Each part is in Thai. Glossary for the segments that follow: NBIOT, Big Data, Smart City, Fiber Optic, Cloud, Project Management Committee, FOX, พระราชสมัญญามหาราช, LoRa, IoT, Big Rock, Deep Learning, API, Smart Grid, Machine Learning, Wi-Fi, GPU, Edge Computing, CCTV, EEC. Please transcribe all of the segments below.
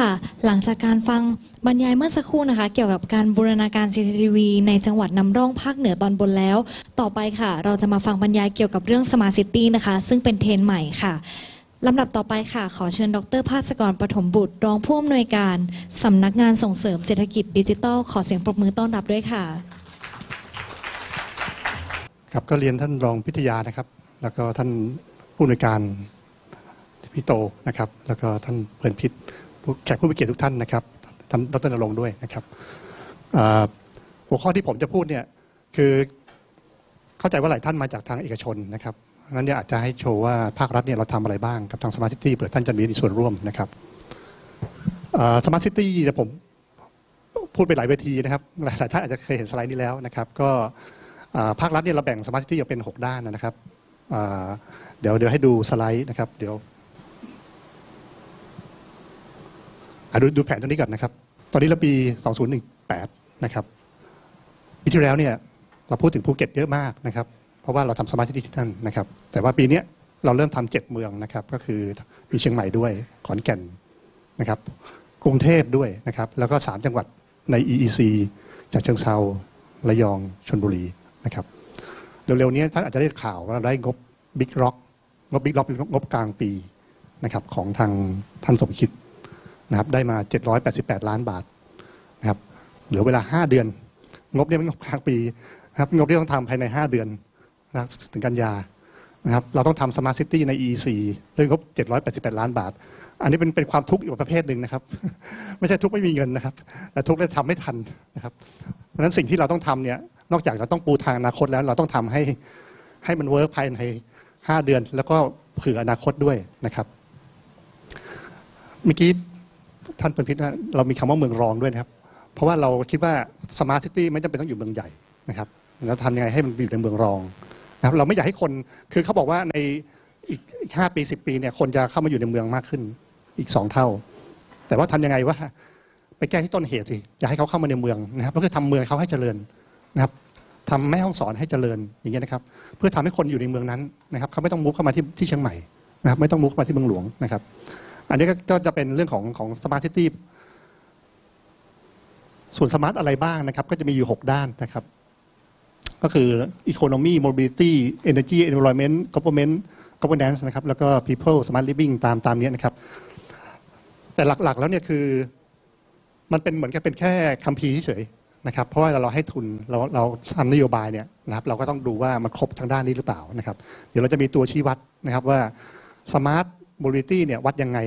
ค่ะหลังจากการฟังบรรยายเมื่อสักครู่นะคะเกี่ยวกับการบูรณาการ CCTV ในจังหวัดนำร่องภาคเหนือตอนบนแล้วต่อไปค่ะเราจะมาฟังบรรยายเกี่ยวกับเรื่อง Smart City นะคะซึ่งเป็นเทรนด์ใหม่ค่ะลำดับต่อไปค่ะขอเชิญดร.ภาสกร ปฐมบุตรรองผู้อำนวยการสำนักงานส่งเสริมเศรษฐกิจดิจิทัลขอเสียงปรบมือต้อนรับด้วยค่ะครับก็เรียนท่านรองพิทยานะครับแล้วก็ท่านผู้อำนวยการพี่โตนะครับแล้วก็ท่านเพลินพิษแขกผู้มีเกียรติทุกท่านนะครับท่านดร.ณรงค์ด้วยนะครับหัวข้อที่ผมจะพูดเนี่ยคือเข้าใจว่าหลายท่านมาจากทางเอกชนนะครับนั้นเนี่ยอาจจะให้โชว์ว่าภาครัฐเนี่ยเราทำอะไรบ้างกับทาง Smart City เผื่อท่านจะมีส่วนร่วมนะครับSmart City เนี่ยผมพูดไปหลายเวทีนะครับหลายท่านอาจจะเคยเห็นสไลด์นี้แล้วนะครับก็ภาครัฐเนี่ยเราแบ่ง Smart City ออกเป็น6ด้านนะครับเดี๋ยวให้ดูสไลด์นะครับเดี๋ยวดูแผนตรงนี้ก่อนนะครับตอนนี้เราปี2018นะครับปีที่แล้วเนี่ยเราพูดถึงภูเก็ตเยอะมากนะครับเพราะว่าเราทำสมาร์ทซิตี้ที่นั่นนะครับแต่ว่าปีนี้เราเริ่มทำ7เมืองนะครับก็คือมีเชียงใหม่ด้วยขอนแก่นนะครับกรุงเทพด้วยนะครับแล้วก็3จังหวัดใน EEC จากเชียงเทราระยองชลบุรีนะครับเร็วๆนี้ท่านอาจจะได้ข่าวว่าเราได้งบ Big Rock งบ Big Rock เป็นงบกลางปีนะครับของทางท่านสมคิดนะครับได้มา788ล้านบาทนะครับเหลือเวลา5เดือนงบเนี่ยเป็นงบกลางปีนะครับงบที่ต้องทำภายใน5เดือนนะครับถึงกันยานะครับเราต้องทำ Smart City ใน EEC ด้วยงบ788ล้านบาทอันนี้เป็นความทุกข์อีกประเภทหนึ่งนะครับไม่ใช่ทุกข์ไม่มีเงินนะครับแต่ทุกข์ได้ทำไม่ทันนะครับเพราะฉะนั้นสิ่งที่เราต้องทำเนี่ยนอกจากเราต้องปูทางอนาคตแล้วเราต้องทำให้มันเวิร์คภายใน5เดือนแล้วก็เผื่ออนาคตด้วยนะครับเมื่อกี้ท่านเป็นพิษว่าเรามีคำว่าเมืองรองด้วยนะครับเพราะว่าเราคิดว่า Smart City ไม่จำเป็นต้องอยู่เมืองใหญ่นะครับเราทำยังไงให้มันอยู่ในเมืองรองนะครับเราไม่อยากให้คนคือเขาบอกว่าในอีก5ปี10ปีเนี่ยคนจะเข้ามาอยู่ในเมืองมากขึ้นอีก2เท่าแต่ว่าทำยังไงว่าไปแก้ที่ต้นเหตุสิอยากให้เขาเข้ามาในเมืองนะครับก็คือทำเมืองเขาให้เจริญนะครับทำแม่ห้องสอนให้เจริญอย่างเงี้ยนะครับเพื่อทำให้คนอยู่ในเมืองนั้นนะครับเขาไม่ต้องมุ่งเข้ามาที่เชียงใหม่นะครับไม่ต้องมุ่งเข้ามาที่เมืองหลวงนะครับอันนี้ก็จะเป็นเรื่องของ Smart City ส่วน Smart อะไรบ้างนะครับก็จะมีอยู่6ด้านนะครับก็คือ Economy Mobility Energy Environment Governance นะครับแล้วก็ People Smart Living ตามนี้นะครับแต่หลักๆแล้วเนี่ยคือมันเป็นเหมือนกับเป็นแค่คัมภีร์เฉยๆนะครับเพราะว่าเราให้ทุนเราทำนโยบายเนี่ยนะครับเราก็ต้องดูว่ามันครบทางด้านนี้หรือเปล่านะครับเดี๋ยวเราจะมีตัวชี้วัดนะครับว่า Smart Mobility เนี่ยวัดยังไง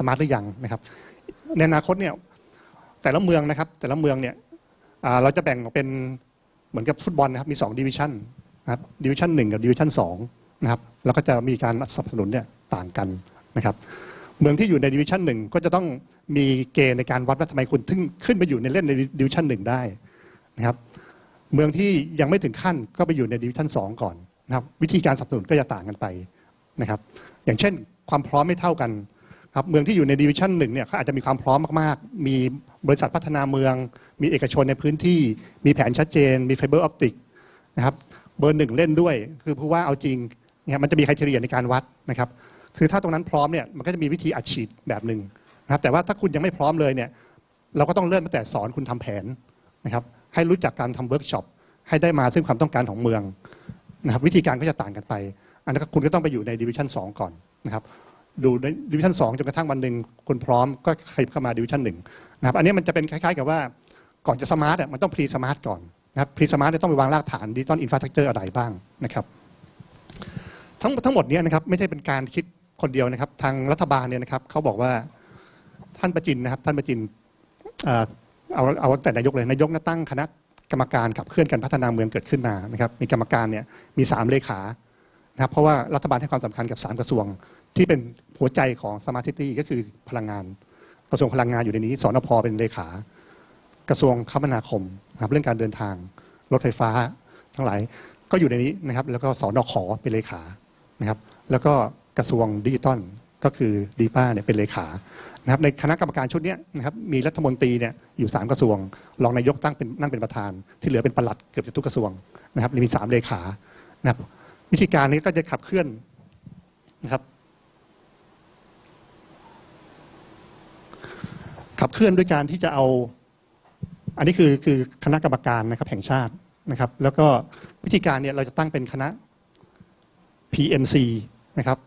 สมาร์ทหรือยังนะครับในอนาคตเนี่ยแต่ละเมืองเนี่ยเราจะแบ่งออกเป็นเหมือนกับฟุตบอลนะครับมี2 Division นะครับ Division 1กับ Division 2นะครับแล้วก็จะมีการสนับสนุนเนี่ยต่างกันนะครับเมืองที่อยู่ใน Division 1ก็จะต้องมีเกณฑ์ในการวัดว่าทำไมคุณถึงขึ้นไปอยู่ในเล่นใน Division 1ได้นะครับเมืองที่ยังไม่ถึงขั้นก็ไปอยู่ใน Division 2ก่อนนะครับวิธีการสนับสนุนก็จะต่างกันไปนะครับอย่างเช่นความพร้อมไม่เท่ากันครับเมืองที่อยู่ใน Division 1เนี่ยเขาอาจจะมีความพร้อมมากๆมีบริษัทพัฒนาเมืองมีเอกชนในพื้นที่มีแผนชัดเจนมี Fiber Optic นะครับเบอร์1เล่นด้วยคือผู้ว่าเอาจริงเนี่ยมันจะมีไครเทเรียในการวัดนะครับคือถ้าตรงนั้นพร้อมเนี่ยมันก็จะมีวิธีอัดฉีดแบบหนึ่งนะครับแต่ว่าถ้าคุณยังไม่พร้อมเลยเนี่ยเราก็ต้องเริ่มตั้งแต่สอนคุณทำแผนนะครับให้รู้จักการทำเวิร์กช็อปให้ได้มาซึ่งความต้องการของเมืองนะครับวิธีการก็จะต่างกันไปอันนั้นคุณก็ต้องไปอยู่ใน Division 2 ก่อนนะครับดูใน Division 2จนกระทั่งวันหนึ่งคุณพร้อมก็ขยับเข้ามา Division 1นะครับอันนี้มันจะเป็นคล้ายๆกับว่าก่อนจะสมาร์ทมันต้องพรีสมาร์ทก่อนนะครับพรีสมาร์ทต้องไปวางรากฐาน Digital Infrastructure อะไรบ้างนะครับทั้งหมดนี้นะครับไม่ใช่เป็นการคิดคนเดียวนะครับทางรัฐบาลเนี่ยนะครับเขาบอกว่าท่านประจินเอาแต่นายกเลยนายกตั้งคณะกรรมการขับเคลื่อนการพัฒนาเมืองเกิดขึ้นมานะครับมีกรรมการเนี่ยมี3เลขานะครับเพราะว่ารัฐบาลให้ความสำคัญกับ3กระทรวงที่เป็นหัวใจของ Smart City ก็คือพลังงานกระทรวงพลังงานอยู่ในนี้สนพเป็นเลขากระทรวงคมนาคมนะครับเรื่องการเดินทางรถไฟฟ้าทั้งหลายก็อยู่ในนี้นะครับแล้วก็สนขเป็นเลขานะครับแล้วก็กระทรวงดิจิทัลก็คือดีป้าเนี่ยเป็นเลขานะครับในคณะกรรมการชุดนี้นะครับมีรัฐมนตรีเนี่ยอยู่3กระทรวงรองนายกนั่งเป็นประธานที่เหลือเป็นปลัดเกือบจะทุกกระทรวงนะครับมี3เลขานะครับวิธีการนี้ก็จะขับเคลื่อนนะครับ ขับเคลื่อนด้วยการที่จะเอาอันนี้คือคณะกรรมการนะครับแห่งชาตินะครับแล้วก็วิธีการเนี่ยเราจะตั้งเป็นคณะ PMC นะครับ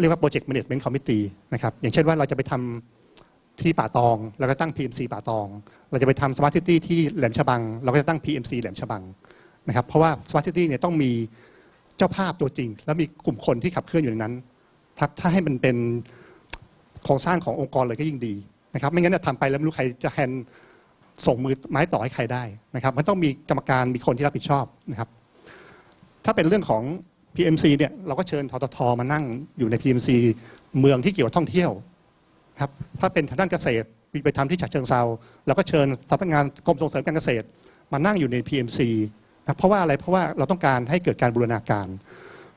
เรียกว่า Project Management Committee นะครับอย่างเช่นว่าเราจะไปทำที่ป่าตองเราก็ตั้ง PMC ป่าตองเราจะไปทำ Smart City ที่แหลมฉบังเราก็จะตั้ง PMC แหลมฉบังนะครับเพราะว่า Smart City เนี่ยต้องมีเจ้าภาพตัวจริงแล้วมีกลุ่มคนที่ขับเคลื่อนอยู่ในนั้นครับถ้าให้มันเป็นโครงสร้างขององค์กรเลยก็ยิ่งดีนะครับไม่งั้นจะทำไปแล้วไม่รู้ใครจะแฮนด์ส่งมือไม้ต่อให้ใครได้นะครับมันต้องมีกรรมการมีคนที่รับผิดชอบนะครับถ้าเป็นเรื่องของ PMC เนี่ยเราก็เชิญททท.มานั่งอยู่ใน PMC เมืองที่เกี่ยวกับท่องเที่ยวครับถ้าเป็นทางด้านเกษตรไปทำที่ฉะเชิงเทราเราก็เชิญสำนักงานกรมส่งเสริมการเกษตรมานั่งอยู่ใน PMC นะเพราะว่าอะไรเพราะว่าเราต้องการให้เกิดการบูรณาการ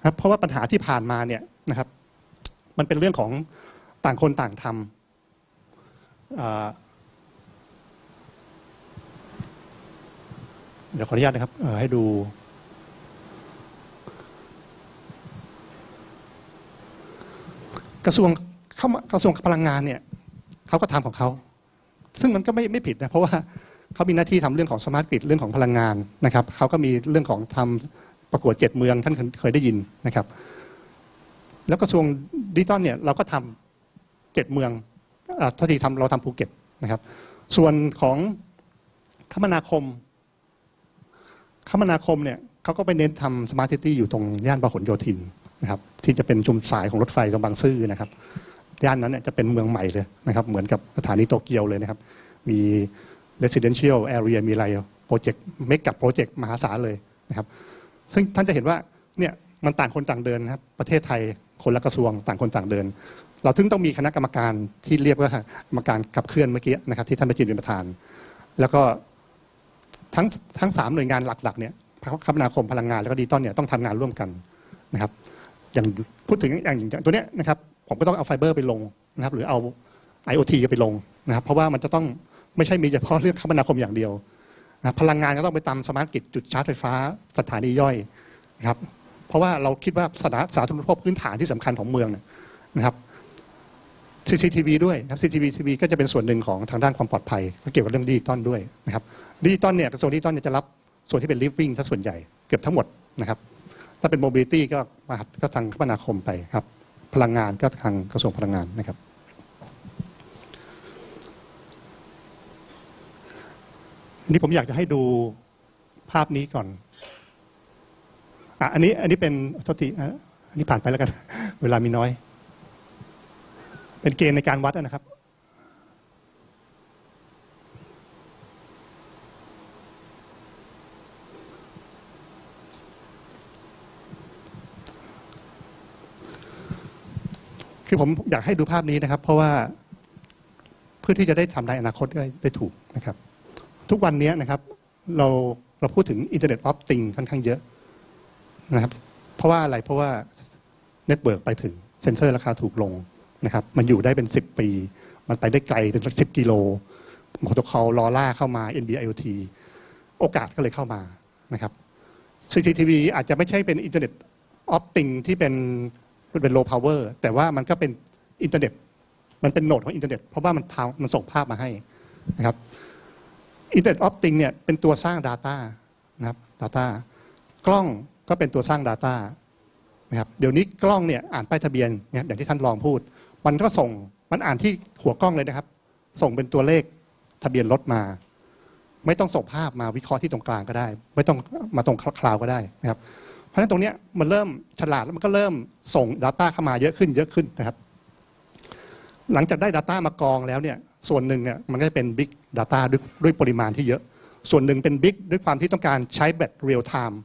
ครับเพราะว่าปัญหาที่ผ่านมาเนี่ยนะครับมันเป็นเรื่องของต่างคนต่างทำเดี๋ยวขออนุญาตนะครับให้ดูกระทรวงพลังงานเนี่ยเขาก็ทำของเขาซึ่งมันก็ไม่ผิดนะเพราะว่าเขามีหน้าที่ทำเรื่องของสมาร์ทกริดเรื่องของพลังงานนะครับเขาก็มีเรื่องของทำประกวด7เมืองท่านเคยได้ยินนะครับแล้วกระทรวงดิจิตอลเนี่ยเราก็ทำ7เมืองเท่าที่ทำเราทำภูเก็ตนะครับส่วนของคมนาคมเนี่ยเขาก็ไปเน้นทำสมาร์ทซิตี้อยู่ตรงย่านพหลโยธินนะครับที่จะเป็นชุมสายของรถไฟตรงบางซื่อนะครับย่านนั้นเนี่ยจะเป็นเมืองใหม่เลยนะครับเหมือนกับสถานีโตเกียวเลยนะครับมีเรสซิเดนเชียลแอเรียมีอะไรโปรเจกต์เมกะโปรเจกต์มหาศาลเลยนะครับซึ่งท่านจะเห็นว่าเนี่ยมันต่างคนต่างเดินนะครับประเทศไทยคนละกระทรวงต่างคนต่างเดินเราถึงต้องมีคณะกรรมการที่เรียกว่ากรรมการขับเคลื่อนเมื่อกี้นะครับที่ท่านประจินเป็นประธานแล้วก็ทั้ง3หน่วยงานหลักๆเนี่ยคมนาคมพลังงานแล้วก็ดิจิตอลเนี่ยต้องทำงานร่วมกันนะครับอย่างพูดถึงอย่างตัวเนี้ยนะครับผมก็ต้องเอาไฟเบอร์ไปลงนะครับหรือเอา IoT ไปลงนะครับเพราะว่ามันจะต้องไม่ใช่มีเฉพาะเรื่องคมนาคมอย่างเดียวนะพลังงานก็ต้องไปตามสมาร์ทกริดจุดชาร์จไฟฟ้าสถานีย่อยนะครับเพราะว่าเราคิดว่าสาธารณูปโภคพื้นฐานที่สำคัญของเมืองนะครับ CCTV ด้วยนะครับ CCTV ก็จะเป็นส่วนหนึ่งของทางด้านความปลอดภัยก็เกี่ยวกับเรื่องดิจิตอลด้วยนะครับดิจิตอลเนี่ยกระทรวงดิจิตอลจะรับส่วนที่เป็น living ซะส่วนใหญ่เกือบทั้งหมดนะครับถ้าเป็น mobility ก็มาทางคมนาคมไปครับพลังงานก็ทางกระทรวงพลังงานนะครับนี่ผมอยากจะให้ดูภาพนี้ก่อนอันนี้เป็นทศติอันนี้ผ่านไปแล้วกันเวลามีน้อยเป็นเกณฑ์ในการวัดนะครับคือผมอยากให้ดูภาพนี้นะครับเพราะว่าเพื่อที่จะได้ทำในอนาคตได้ถูกนะครับทุกวันนี้นะครับเราพูดถึง Internet of Things ค่อนข้างเยอะนะครับเพราะว่าอะไรเพราะว่าเน็ตเวิร์กไปถึงเซ็นเซอร์ราคาถูกลงนะครับมันอยู่ได้เป็น10ปีมันไปได้ไกลเป็น10กิโลโปรโตคอลลอร่าเข้ามา NBIOT โอกาสก็เลยเข้ามานะครับ CCTV อาจจะไม่ใช่เป็น Internet of Things ที่เป็น low power แต่ว่ามันก็เป็นอินเทอร์เน็ตมันเป็นโหนดของอินเทอร์เน็ตเพราะว่ามันส่งภาพมาให้นะครับอินเทอร์เน็ตออฟติงเนี่ยเป็นตัวสร้าง Data นะครับ Data กล้องก็เป็นตัวสร้าง Data นะครับเดี๋ยวนี้กล้องเนี่ยอ่านป้ายทะเบียนนะครับอย่างที่ท่านลองพูดมันก็ส่งมันอ่านที่หัวกล้องเลยนะครับส่งเป็นตัวเลขทะเบียนรถมาไม่ต้องส่งภาพมาวิเคราะห์ที่ตรงกลางก็ได้ไม่ต้องมาตรงคลาวก็ได้นะครับเพราะฉะนั้นตรงนี้มันเริ่มฉลาดแล้วมันก็เริ่มส่ง Data เข้ามาเยอะขึ้นนะครับหลังจากได้ Data มากองแล้วเนี่ยส่วนหนึ่งเนี่ยมันก็จะเป็น Big Data ด้วยปริมาณที่เยอะส่วนหนึ่งเป็น Big ด้วยความที่ต้องการใช้แบบเรียลไทม์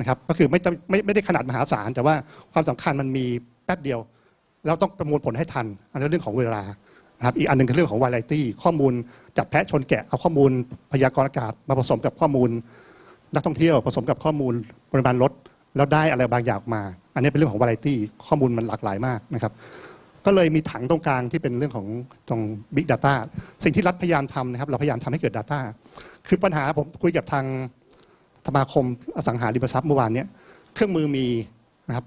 นะครับก็คือไม่ได้ขนาดมหาศาลแต่ว่าความสำคัญมันมีแป๊บเดียวแล้วต้องประมวลผลให้ทันอันนี้เรื่องของเวลานะครับอีกอันหนึ่งคือเรื่องของ Variety ข้อมูลจับแพะชนแกะเอาข้อมูลพยากรณ์อากาศมาผสมกับข้อมูลนักท่องเที่ยวผสมกับข้อมูลปริมาณรถแล้วได้อะไรบางอย่างออกมาอันนี้เป็นเรื่องของวาไรตี้ข้อมูลมันหลากหลายมากนะครับก็เลยมีถังตรงกลางที่เป็นเรื่องของตรง Big Data สิ่งที่รัฐพยายามทำนะครับเราพยายามทำให้เกิด Data คือปัญหาผมคุยกับทางสมาคมอสังหาริมทรัพย์เมื่อวานนี้เครื่องมือมีนะครับ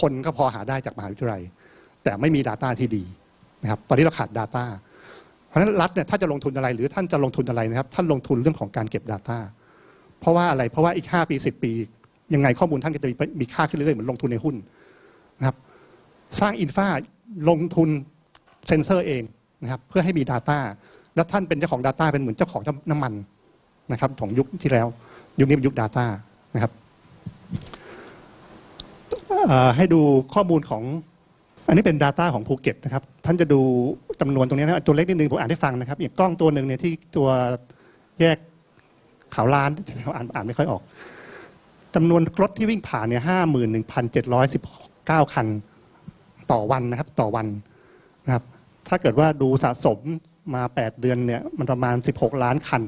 คนก็พอหาได้จากมหาวิทยาลัยแต่ไม่มี Data ที่ดีนะครับตอนนี้เราขาด Data ะฉะนั้นรัฐเนี่ยถ้าจะลงทุนอะไรหรือท่านจะลงทุนอะไรนะครับท่านลงทุนเรื่องของการเก็บ Data เพราะว่าอะไรเพราะว่าอีก5ปี10ปียังไงข้อมูลท่านก็จะมีค่าขึ้นเรื่อยๆเหมือนลงทุนในหุ้นนะครับสร้างอินฟาลงทุนเซ็นเซอร์เองนะครับเพื่อให้มี Data แล้วท่านเป็นเจ้าของ Data เป็นเหมือนเจ้าของน้ำมันนะครับของยุคที่แล้วยุคนี้เป็นยุค Data นะครับให้ดูข้อมูลของอันนี้เป็น Data ของภูเก็ตนะครับท่านจะดูจำนวนตรงนี้นะตัวเล็กนิดนึงผมอ่านให้ฟังนะครับอย่างกล้องตัวหนึ่งเนี่ยที่ตัวแยกขาวล้านอ่านไม่ค่อยออกจำนวนรถที่วิ่งผ่านเนี่ย 51,719 คันต่อวันนะครับต่อวันนะครับถ้าเกิดว่าดูสะสมมา8เดือนเนี่ยมันประมาณ16ล้านคัน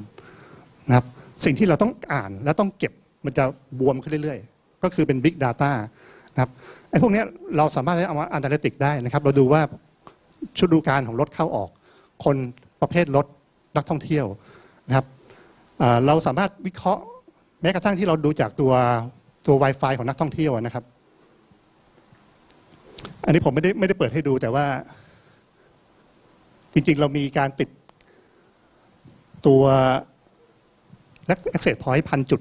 นะครับสิ่งที่เราต้องอ่านและต้องเก็บมันจะบวมขึ้นเรื่อยๆก็คือเป็น Big Data นะครับไอ้พวกนี้เราสามารถเอามา Analytics ได้นะครับเราดูว่าฤดูกาลของรถเข้าออกคนประเภทรถนักท่องเที่ยวนะครับเราสามารถวิเคราะห์แม้กระทั่งที่เราดูจากตัว Wi-Fi ของนักท่องเที่ยวนะครับอันนี้ผมไม่ได้เปิดให้ดูแต่ว่าจริงๆเรามีการติดตัว Access Point 1,000 จุด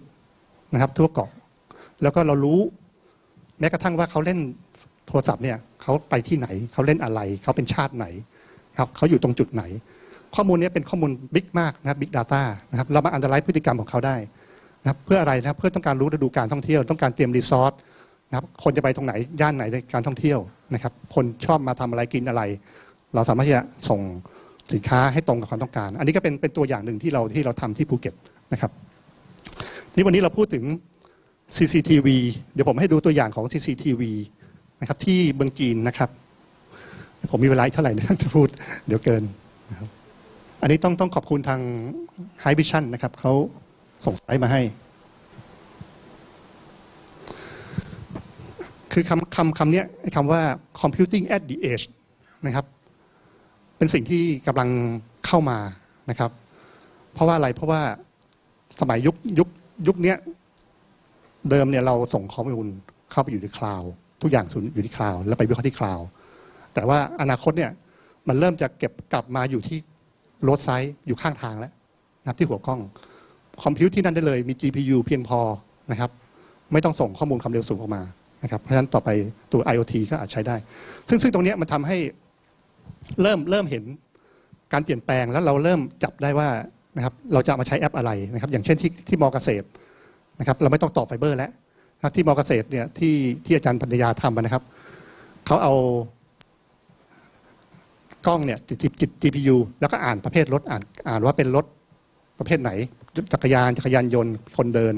นะครับทั่วเกาะแล้วก็เรารู้แม้กระทั่งว่าเขาเล่นโทรศัพท์เนี่ยเขาไปที่ไหนเขาเล่นอะไรเขาเป็นชาติไหนครับเขาอยู่ตรงจุดไหนข้อมูลนี้เป็นข้อมูลบิ๊กมากนะครับ Big Data นะครับเรามาอันตรายพฤติกรรมของเขาได้นะครับเพื่ออะไรนะครับเพื่อต้องการรู้ฤดูการท่องเที่ยวต้องการเตรียมรีสอร์ทนะครับคนจะไปตรงไหนย่านไหนในการท่องเที่ยวนะครับคนชอบมาทำอะไรกินอะไรเราสามารถที่จะส่งสินค้าให้ตรงกับความต้องการอันนี้ก็เป็นตัวอย่างหนึ่งที่เราทำที่ภูเก็ตนะครับที่วันนี้เราพูดถึง CCTV เดี๋ยวผมให้ดูตัวอย่างของ CCTV นะครับที่เมืองจีนนะครับผมมีเวลาเท่าไหร่นะจะพูดเดี๋ยวเกินนะครับอันนี้ต้องขอบคุณทาง High Vision นะครับเขาส่งสไลด์มาให้คือคำนี้คำว่า computing at the edge นะครับเป็นสิ่งที่กำลังเข้ามานะครับเพราะว่าอะไรเพราะว่าสมัยยุคนี้เดิมเนี่ยเราส่งข้อมูลเข้าไปอยู่ใน Cloud ทุกอย่างอยู่ใน Cloud แล้วไปวิเคราะห์ที่ Cloud แต่ว่าอนาคตเนี่ยมันเริ่มจะเก็บกลับมาอยู่ที่รถไซส์อยู่ข้างทางแล้วนะครับที่หัวกล้องคอมพิวที่นั่นได้เลยมี GPU เพียงพอนะครับไม่ต้องส่งข้อมูลความเร็วสูงออกมานะครับเพราะฉะนั้นต่อไปตัว IoT ก็อาจใช้ได้ซึ่งตรงนี้มันทำให้เริ่มเห็นการเปลี่ยนแปลงแล้วเราเริ่มจับได้ว่านะครับเราจะมาใช้แอปอะไรนะครับอย่างเช่นที่ม.เกษตรนะครับเราไม่ต้องต่อไฟเบอร์แล้วนะที่ม.เกษตรเนี่ยที่อาจารย์ปัญญาทำนะครับเขาเอากล้องเนี่ยติด GPU แล้วก็อ่านประเภทรถอ่านว่าเป็นรถประเภทไหนจักรยานยนต์คนเดิน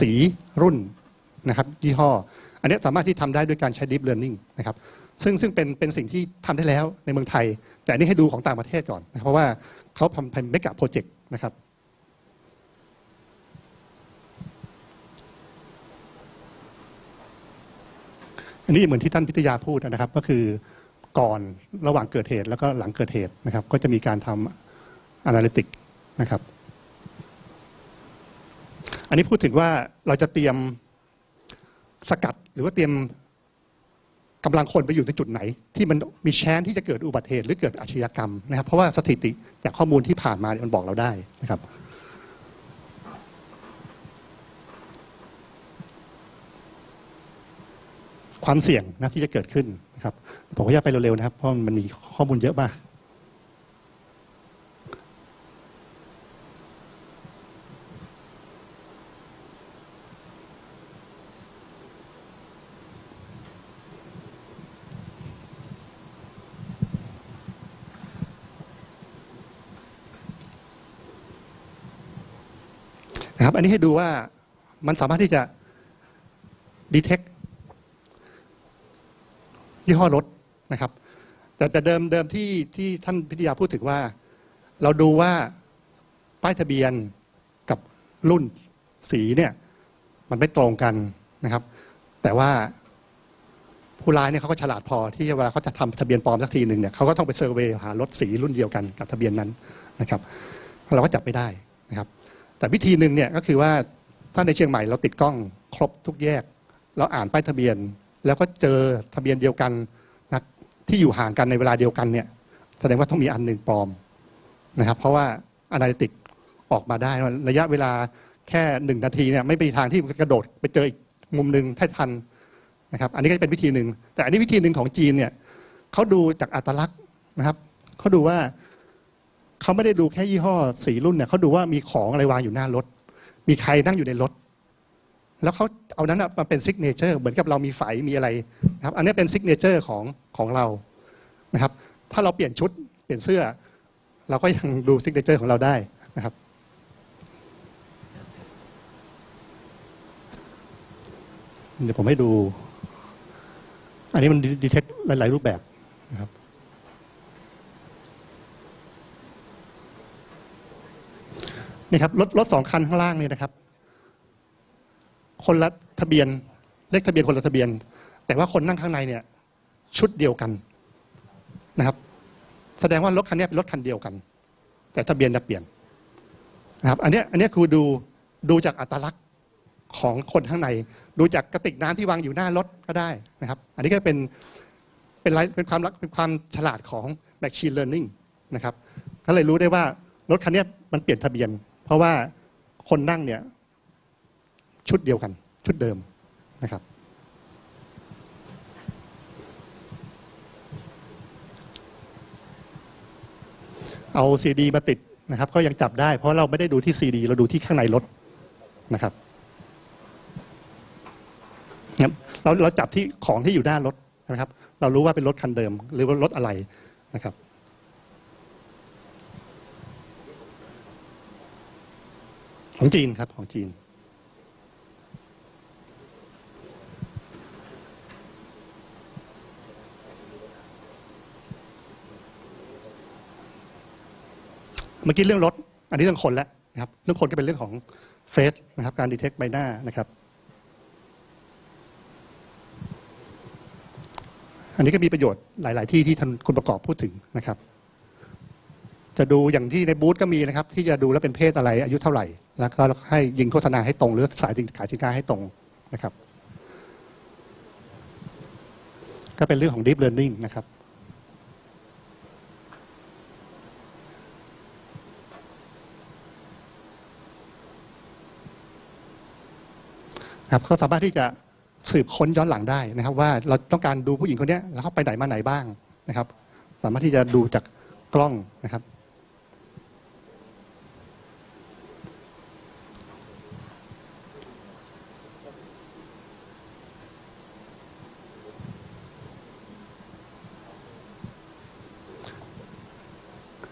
สีรุ่นนะครับยี่ห้ออันนี้สามารถที่ทำได้ด้วยการใช้ Deep Learning นะครับซึ่งเป็นสิ่งที่ทำได้แล้วในเมืองไทยแต่อันนี้ให้ดูของต่างประเทศก่อนนะเพราะว่าเขาทำเป็น Mega Project นะครับอันนี้เหมือนที่ท่านพิทยาพูดนะครับก็คือก่อนระหว่างเกิดเหตุแล้วก็หลังเกิดเหตุนะครับก็จะมีการทำ Analytics นะครับอันนี้พูดถึงว่าเราจะเตรียมสกัดหรือว่าเตรียมกำลังคนไปอยู่ในจุดไหนที่มันมีแชนที่จะเกิดอุบัติเหตุหรือเกิดอาชญากรรมนะครับเพราะว่าสถิติจากข้อมูลที่ผ่านมามันบอกเราได้นะครับความเสี่ยงนะที่จะเกิดขึ้นนะครับผมก็อยากไปเร็วๆนะครับเพราะมันมีข้อมูลเยอะมากนะครับอันนี้ให้ดูว่ามันสามารถที่จะ detect ยี่ห้อรถนะครับแต่เดิมที่ท่านพิทยาพูดถึงว่าเราดูว่าป้ายทะเบียนกับรุ่นสีเนี่ยมันไม่ตรงกันนะครับแต่ว่าผู้ร้ายเนี่ยเขาก็ฉลาดพอที่เวลาเขาจะทำทะเบียนปลอมสักทีหนึ่งเนี่ยเขาก็ต้องไปเซอร์เวย์หารถสีรุ่นเดียวกันกับทะเบียนนั้นนะครับเราก็จับไม่ได้นะครับแต่วิธีหนึ่งเนี่ยก็คือว่าถ้าในเชียงใหม่เราติดกล้องครบทุกแยกเราอ่านป้ายทะเบียนแล้วก็เจอทะเบียนเดียวกันนะที่อยู่ห่างกันในเวลาเดียวกันเนี่ยแสดงว่าต้องมีอันหนึ่งปลอม นะครับเพราะว่า Analytics ออกมาได้ระยะเวลาแค่1นาทีเนี่ยไม่มีทางที่กระโดดไปเจออีกมุมหนึ่งให้ทันนะครับอันนี้ก็เป็นวิธีหนึ่งแต่อันนี้วิธีหนึ่งของจีนเนี่ยเขาดูจากอัตลักษณ์นะครับเขาดูว่าเขาไม่ได้ดูแค่ยี่ห้อสีรุ่นเนี่ยเขาดูว่ามีของอะไรวางอยู่หน้ารถมีใครนั่งอยู่ในรถแล้วเขาเอานั้นมาเป็นซิกเนเจอร์เหมือนกับเรามีไฝมีอะไรนะครับอันนี้เป็นซิกเนเจอร์ของเรานะครับถ้าเราเปลี่ยนชุดเปลี่ยนเสื้อเราก็ยังดูซิกเนเจอร์ของเราได้นะครับเดี๋ยวผมให้ดูอันนี้มันดีเทคหลายๆรูปแบบนะครับนี่ครับรถ2คันข้างล่างนี่นะครับคนละทะเบียนเลขทะเบียนคนละทะเบียนแต่ว่าคนนั่งข้างในเนี่ยชุดเดียวกันนะครับแสดงว่ารถคันนี้เป็นรถคันเดียวกันแต่ทะเบียนเปลี่ยนนะครับอันนี้คือดูจากอัตลักษณ์ของคนข้างในดูจากกระติกน้ำที่วางอยู่หน้ารถก็ได้นะครับอันนี้ก็เป็นความฉลาดของ Machine Learning นะครับก็เลยรู้ได้ว่ารถคันนี้มันเปลี่ยนทะเบียนเพราะว่าคนนั่งเนี่ยชุดเดียวกันชุดเดิมนะครับเอา CD มาติดนะครับก็ยังจับได้เพราะเราไม่ได้ดูที่ CD เราดูที่ข้างในรถนะครับเราจับที่ของที่อยู่หน้ารถนะครับเรารู้ว่าเป็นรถคันเดิมหรือว่ารถอะไรนะครับของจีนครับของจีนเมื่อกี้เรื่องรถอันนี้เรื่องคนแล้วนะครับเรื่องคนก็เป็นเรื่องของเฟซนะครับการดีเทคใบหน้านะครับอันนี้ก็มีประโยชน์หลายๆที่ที่ท่านคุณประกอบพูดถึงนะครับจะดูอย่างที่ในบูธก็มีนะครับที่จะดูแล้วเป็นเพศอะไรอายุเท่าไหร่แล้วก็ให้ยิงโฆษณาให้ตรงหรือสายขายสินค้าให้ตรงนะครับก็เป็นเรื่องของ Deep Learning นะครับครับเขาสามารถที่จะสืบค้นย้อนหลังได้นะครับว่าเราต้องการดูผู้หญิงคนนี้แล้วเขาไปไหนมาไหนบ้างนะครับสามารถที่จะดูจากกล้องนะครั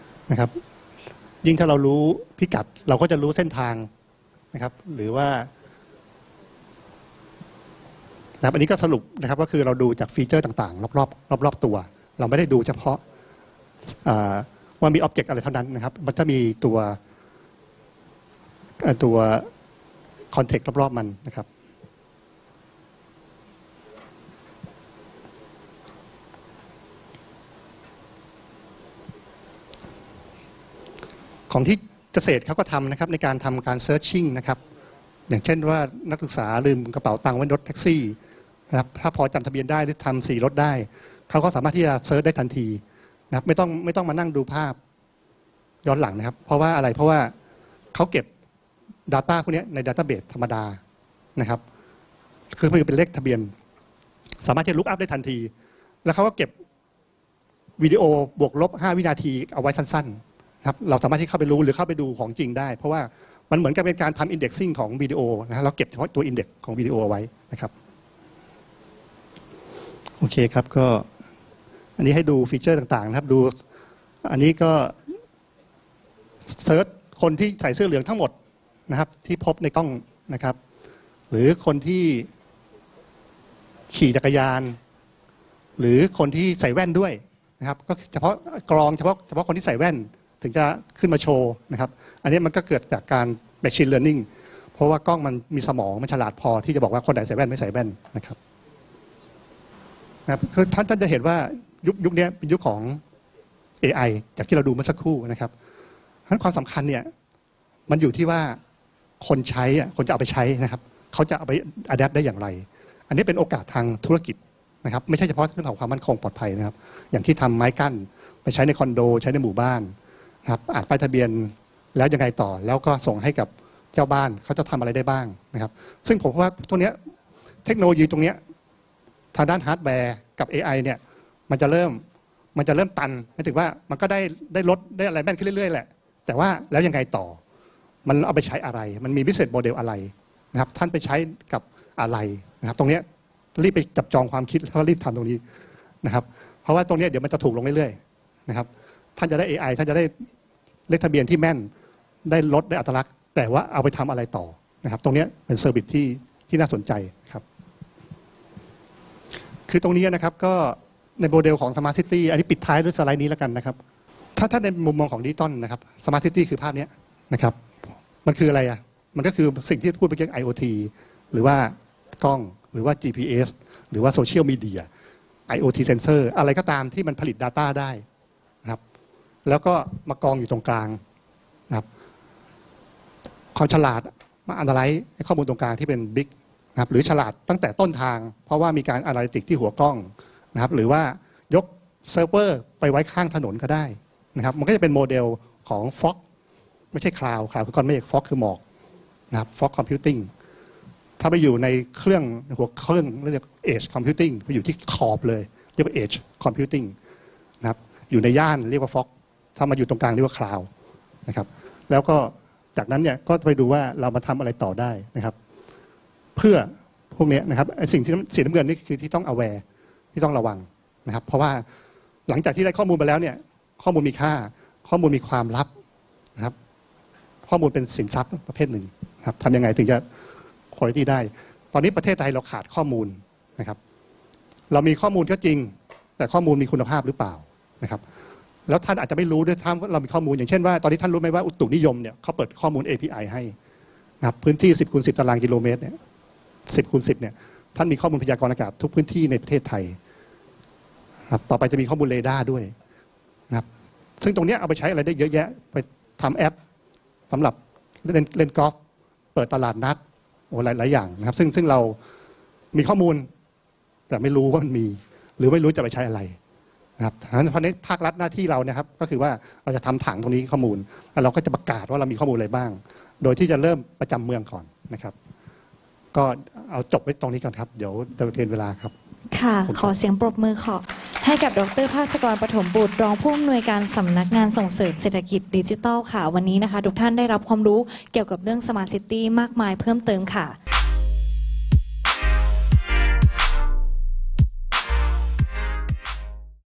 บนะครับยิ่งถ้าเรารู้พิกัดเราก็จะรู้เส้นทางนะครับหรือว่าอันนี้ก็สรุปนะครับก็คือเราดูจากฟีเจอร์ต่างๆรอบๆตัวเราไม่ได้ดูเฉพาะว่ามีอ็อบเจกต์อะไรเท่านั้นนะครับมันจะมีตัวคอนเทกต์รอบๆมันนะครับของที่เกษตรเขาก็ทำนะครับในการทำการเซิร์ชชิ่งนะครับอย่างเช่นว่านักศึกษาลืมกระเป๋าตังค์ไว้รถแท็กซี่นะครับถ้าพอจำทะเบียนได้หรือทำสีรถได้เขาก็สามารถที่จะเซิร์ชได้ทันทีนะครับไม่ต้องมานั่งดูภาพย้อนหลังนะครับเพราะว่าอะไรเพราะว่าเขาเก็บ Data พวกนี้ใน Database ธรรมดานะครับคือเป็นเลขทะเบียนสามารถที่จะลุกอัพได้ทันทีแล้วเขาก็เก็บวิดีโอบวกลบ5วินาทีเอาไว้สั้นๆนะครับเราสามารถที่เข้าไปรู้หรือเข้าไปดูของจริงได้เพราะว่ามันเหมือนกับเป็นการทำ indexing ของวิดีโอนะเราเก็บเฉพาะตัว index ของวิดีโอเอาไว้นะครับโอเคครับก็อันนี้ให้ดูฟีเจอร์ต่างๆนะครับดูอันนี้ก็เซิร์ชคนที่ใส่เสื้อเหลืองทั้งหมดนะครับที่พบในกล้องนะครับหรือคนที่ขี่จักรยานหรือคนที่ใส่แว่นด้วยนะครับก็เฉพาะกรองเฉพาะคนที่ใส่แว่นถึงจะขึ้นมาโชว์นะครับอันนี้มันก็เกิดจากการ Machine Learning เพราะว่ากล้องมันมีสมองมันฉลาดพอที่จะบอกว่าคนไหนใส่แว่นไม่ใส่แว่นนะครับคือท่านจะเห็นว่ายุคนี้เป็นยุคของ AI จากที่เราดูเมื่อสักครู่นะครับเพราะฉะนั้นความสำคัญเนี่ยมันอยู่ที่ว่าคนใช้คนจะเอาไปใช้นะครับเขาจะเอาไป adapt ได้อย่างไรอันนี้เป็นโอกาสทางธุรกิจนะครับไม่ใช่เฉพาะเรื่องของความมั่นคงปลอดภัยนะครับอย่างที่ทำไม้กั้นไปใช้ในคอนโดใช้ในหมู่บ้าน นะครับอ่านป้ายทะเบียนแล้วยังไงต่อแล้วก็ส่งให้กับเจ้าบ้านเขาจะทำอะไรได้บ้างนะครับซึ่งผมว่าตรงนี้เทคโนโลยีตรงนี้ทางด้านฮาร์ดแวร์กับ AI เนี่ยมันจะเริ่มตันหมายถึงว่ามันก็ได้ลดได้อะไรแม่นขึ้นเรื่อยๆแหละแต่ว่าแล้วยังไงต่อมันเอาไปใช้อะไรมันมี business model อะไรนะครับท่านไปใช้กับอะไรนะครับตรงนี้รีบไปจับจองความคิดแล้วรีบทำตรงนี้นะครับเพราะว่าตรงนี้เดี๋ยวมันจะถูกลงเรื่อยๆนะครับท่านจะได้ AI ท่านจะได้เลขทะเบียนที่แม่นได้ลดได้อัตลักษณ์แต่ว่าเอาไปทำอะไรต่อนะครับตรงนี้เป็นเซอร์วิสที่น่าสนใจครับคือตรงนี้นะครับก็ในโมเดลของ Smart City อันนี้ปิดท้ายด้วยสไลด์นี้แล้วกันนะครับถ้าในมุมมองของดิจิตอลนะครับ Smart City คือภาพนี้นะครับมันคืออะไรอ่ะมันก็คือสิ่งที่พูดไปเรื่อง IoT หรือว่ากล้องหรือว่า GPS หรือว่าโซเชียลมีเดีย IoT เซนเซอร์อะไรก็ตามที่มันผลิต Data ได้นะครับแล้วก็มากองอยู่ตรงกลางนะครับความฉลาดมา analyze ข้อมูลตรงกลางที่เป็น Big นะครับหรือฉลาดตั้งแต่ต้นทางเพราะว่ามีการ analytics ที่หัวกล้องนะครับหรือว่ายกเซิร์ฟเวอร์ไปไว้ข้างถนนก็ได้นะครับมันก็จะเป็นโมเดลของ FOX ไม่ใช่ Cloud คือก้อนเมฆ FOX คือหมอกนะครับ FOX Computing ถ้าไปอยู่ในเครื่องหัวเครื่องเรียก Edge Computing ไปอยู่ที่ขอบเลยเรียกว่า Edge Computing นะครับอยู่ในย่านเรียกว่า FOX ถ้ามาอยู่ตรงกลางเรียกว่า Cloud นะครับแล้วก็จากนั้นเนี่ยก็ไปดูว่าเรามาทำอะไรต่อได้นะครับเพื่อพวกนี้นะครับสิ่งที่สีน้ำเงินนี่คือที่ต้อง awareที่ต้องระวังนะครับเพราะว่าหลังจากที่ได้ข้อมูลไปแล้วเนี่ยข้อมูลมีค่าข้อมูลมีความลับนะครับข้อมูลเป็นสินทรัพย์ประเภทหนึ่งครับทำยังไงถึงจะคุณภาพได้ตอนนี้ประเทศไทยเราขาดข้อมูลนะครับเรามีข้อมูลก็จริงแต่ข้อมูลมีคุณภาพหรือเปล่านะครับแล้วท่านอาจจะไม่รู้ด้วยถ้าเรามีข้อมูลอย่างเช่นว่าตอนนี้ท่านรู้ไหมว่าอุตุนิยมเนี่ยเขาเปิดข้อมูล API ให้นะครับพื้นที่10 คูณ 10 ตารางกิโลเมตรเนี่ย10 คูณ 10เนี่ยท่านมีข้อมูลพยากรณ์อากาศทุกพื้นที่ในประเทศไทยครับต่อไปจะมีข้อมูลเรดาร์ด้วยนะครับซึ่งตรงนี้เอาไปใช้อะไรได้เยอะแยะไปทำแอปสำหรับเล่นกอล์ฟเปิดตลาดนัดโอ้หลายอย่างนะครับซึ่งเรามีข้อมูลแต่ไม่รู้ว่ามันมีหรือไม่รู้จะไปใช้อะไรนะครับเพราะในภาครัฐหน้าที่เรานะครับก็คือว่าเราจะทำถังตรงนี้ข้อมูลแล้วเราก็จะประกาศว่าเรามีข้อมูลอะไรบ้างโดยที่จะเริ่มประจำเมืองก่อนนะครับก็เอาจบไว้ตรงนี้ก่อนครับเดี๋ยวจะเกินเวลาครับค่ะขอเสียงปรบมือขอให้กับดร.ภาสกร ปฐมบุตรรองผู้อำนวยการสำนักงานส่งเสริมเศรษฐกิจดิจิทัลค่ะวันนี้นะคะทุกท่านได้รับความรู้เกี่ยวกับเรื่อง Smart City มากมายเพิ่มเติมค่ะ